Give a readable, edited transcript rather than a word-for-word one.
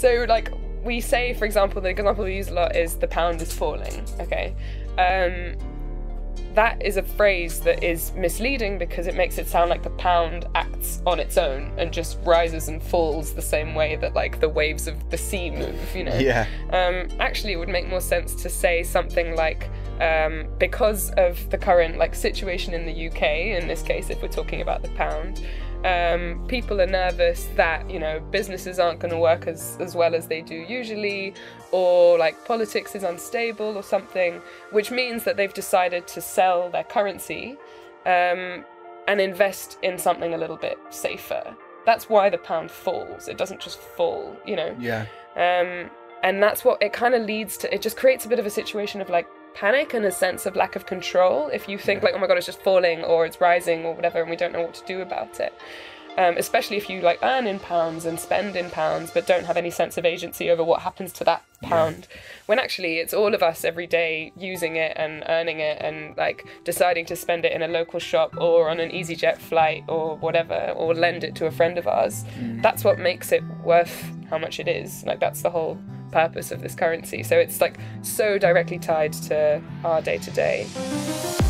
So like we say, for example, the example we use a lot is the pound is falling, okay? That is a phrase that is misleading because it makes it sound like the pound acts on its own and just rises and falls the same way that like the waves of the sea move, you know? Yeah. Actually, it would make more sense to say something like, because of the current like situation in the UK, in this case, if we're talking about the pound, people are nervous that, you know, businesses aren't going to work as well as they do usually, or like politics is unstable or something, which means that they've decided to sell their currency and invest in something a little bit safer. That's why the pound falls. It doesn't just fall, you know. Yeah. And that's what it kind of leads to. It just creates a bit of a situation of like panic and a sense of lack of control if you think, yeah, like, oh my god, it's just falling or it's rising or whatever and we don't know what to do about it, especially if you like earn in pounds and spend in pounds but don't have any sense of agency over what happens to that pound, yeah, when actually it's all of us every day using it and earning it and like deciding to spend it in a local shop or on an EasyJet flight or whatever, or lend it to a friend of ours. That's what makes it worth how much it is. Like that's the whole purpose of this currency. So it's like so directly tied to our day-to-day.